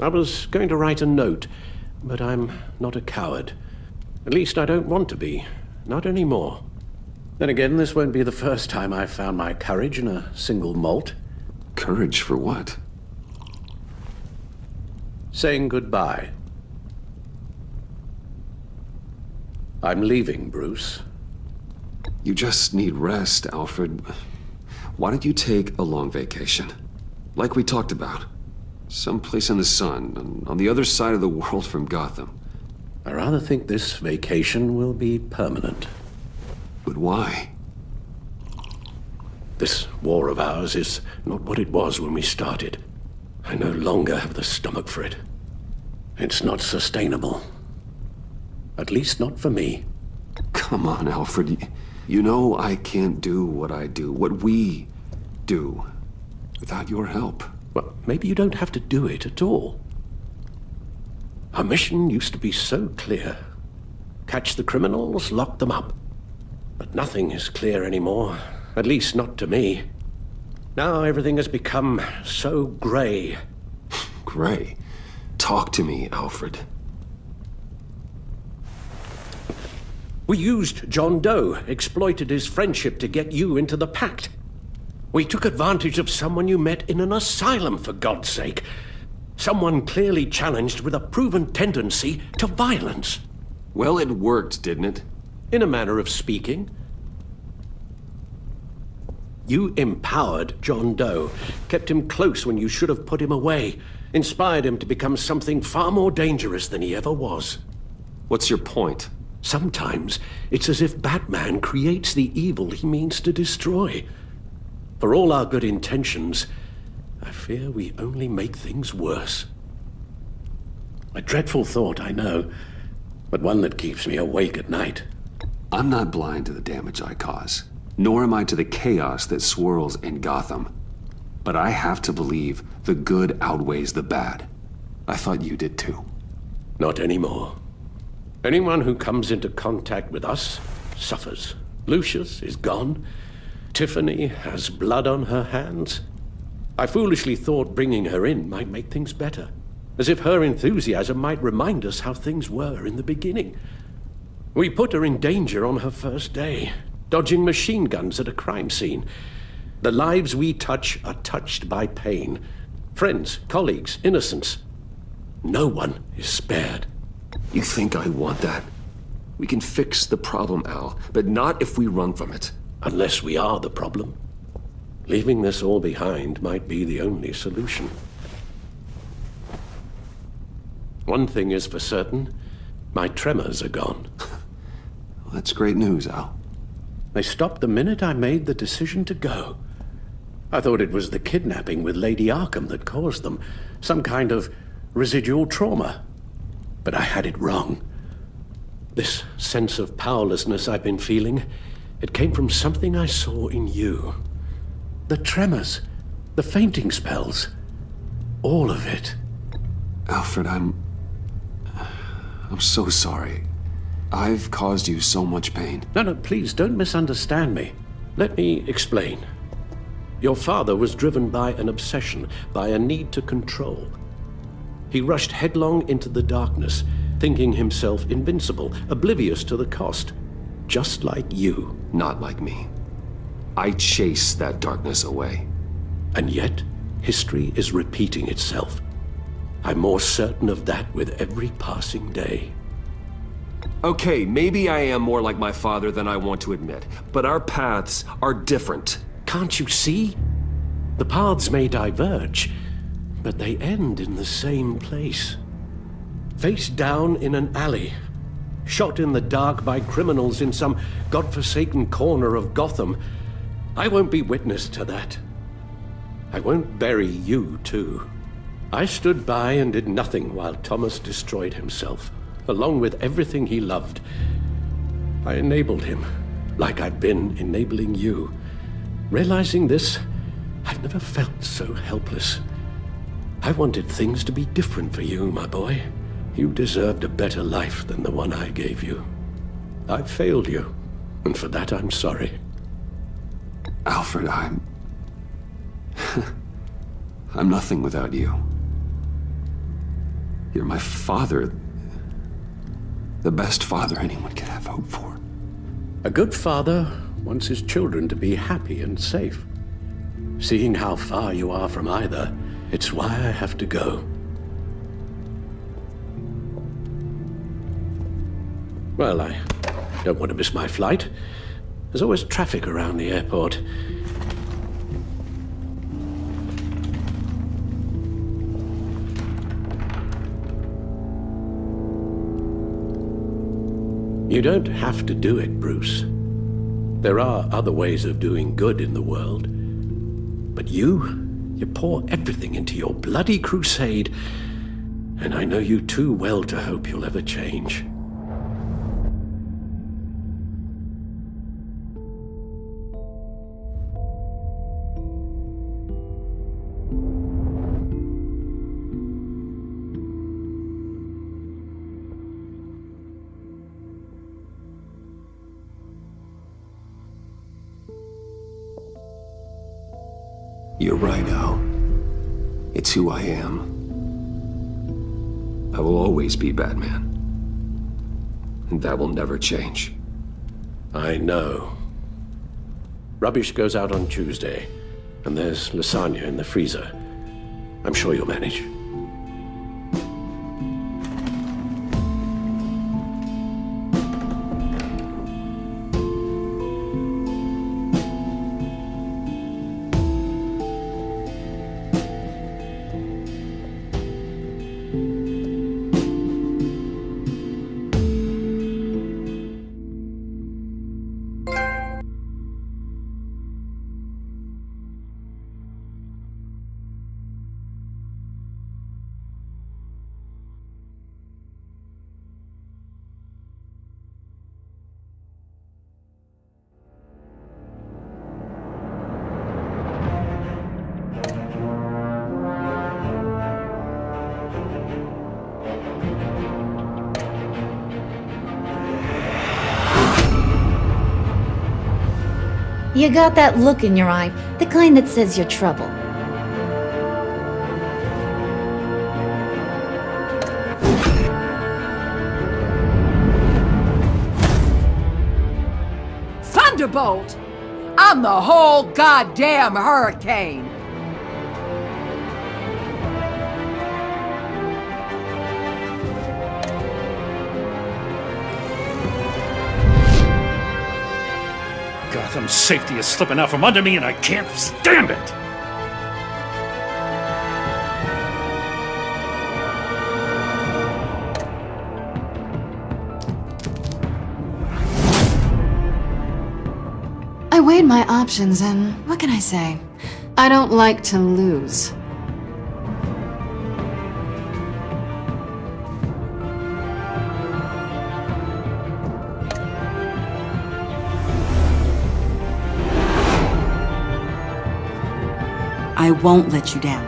I was going to write a note, but I'm not a coward. At least I don't want to be. Not anymore. Then again, this won't be the first time I've found my courage in a single malt. Courage for what? Saying goodbye. I'm leaving, Bruce. You just need rest, Alfred. Why don't you take a long vacation? Like we talked about. Someplace in the sun, on the other side of the world from Gotham. I rather think this vacation will be permanent. But why? This war of ours is not what it was when we started. I no longer have the stomach for it. It's not sustainable. At least not for me. Come on, Alfred. You know I can't do what I do, what we do, without your help. Well, maybe you don't have to do it at all. Our mission used to be so clear. Catch the criminals, lock them up. But nothing is clear anymore, at least not to me. Now everything has become so grey. Grey? Talk to me, Alfred. We used John Doe, exploited his friendship to get you into the pact. We took advantage of someone you met in an asylum, for God's sake. Someone clearly challenged with a proven tendency to violence. Well, it worked, didn't it? In a manner of speaking. You empowered John Doe, kept him close when you should have put him away, inspired him to become something far more dangerous than he ever was. What's your point? Sometimes it's as if Batman creates the evil he means to destroy. For all our good intentions, I fear we only make things worse. A dreadful thought, I know, but one that keeps me awake at night. I'm not blind to the damage I cause, nor am I to the chaos that swirls in Gotham. But I have to believe the good outweighs the bad. I thought you did too. Not anymore. Anyone who comes into contact with us suffers. Lucius is gone. Tiffany has blood on her hands. I foolishly thought bringing her in might make things better, as if her enthusiasm might remind us how things were in the beginning. We put her in danger on her first day, dodging machine guns at a crime scene. The lives we touch are touched by pain. Friends, colleagues, innocents. No one is spared. You think I want that? We can fix the problem, Al, but not if we run from it. Unless we are the problem. Leaving this all behind might be the only solution. One thing is for certain. My tremors are gone. Well, that's great news, Al. They stopped the minute I made the decision to go. I thought it was the kidnapping with Lady Arkham that caused them, some kind of residual trauma. But I had it wrong. This sense of powerlessness I've been feeling, it came from something I saw in you. The tremors, the fainting spells, all of it. Alfred, I'm so sorry. I've caused you so much pain. No, please don't misunderstand me. Let me explain. Your father was driven by an obsession, by a need to control. He rushed headlong into the darkness, thinking himself invincible, oblivious to the cost. Just like you. Not like me. I chase that darkness away. And yet, history is repeating itself. I'm more certain of that with every passing day. Okay, maybe I am more like my father than I want to admit, but our paths are different. Can't you see? The paths may diverge, but they end in the same place. Face down in an alley. Shot in the dark by criminals in some godforsaken corner of Gotham. I won't be witness to that. I won't bury you, too. I stood by and did nothing while Thomas destroyed himself, along with everything he loved. I enabled him, like I've been enabling you. Realizing this, I've never felt so helpless. I wanted things to be different for you, my boy. You deserved a better life than the one I gave you. I failed you, and for that I'm sorry. Alfred, I'm nothing without you. You're my father. The best father anyone could have hoped for. A good father wants his children to be happy and safe. Seeing how far you are from either, it's why I have to go. Well, I don't want to miss my flight. There's always traffic around the airport. You don't have to do it, Bruce. There are other ways of doing good in the world. But you pour everything into your bloody crusade, and I know you too well to hope you'll ever change. You're right, Al. It's who I am. I will always be Batman. And that will never change. I know. Rubbish goes out on Tuesday, and there's lasagna in the freezer. I'm sure you'll manage. You got that look in your eye, the kind that says you're trouble. Thunderbolt! I'm the whole goddamn hurricane! Gotham's safety is slipping out from under me, and I can't stand it! I weighed my options, and what can I say? I don't like to lose. I won't let you down.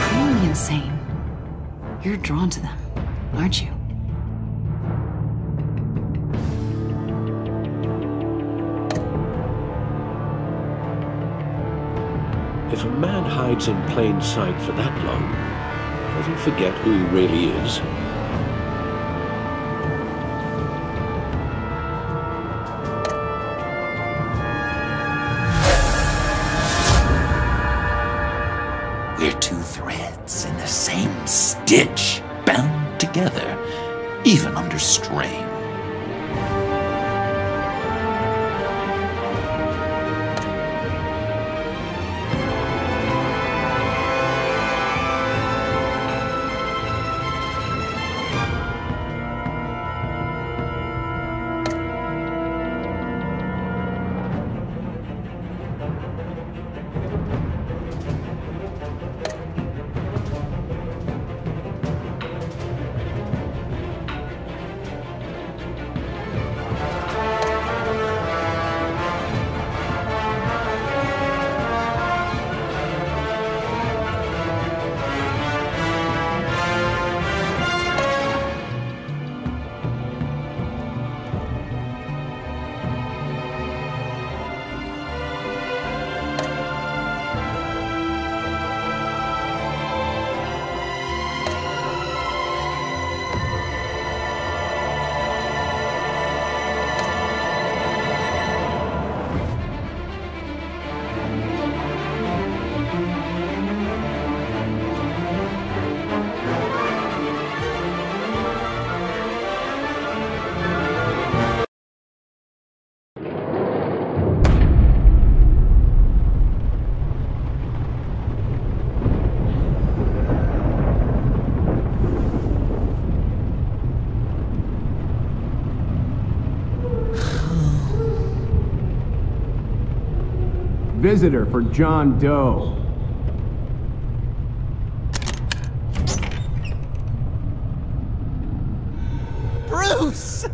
Crazy insane. You're drawn to them, aren't you? If a man hides in plain sight for that long, doesn't forget who he really is. We're two threads in the same stitch, bound together, even under strain. visitor for John Doe. Bruce!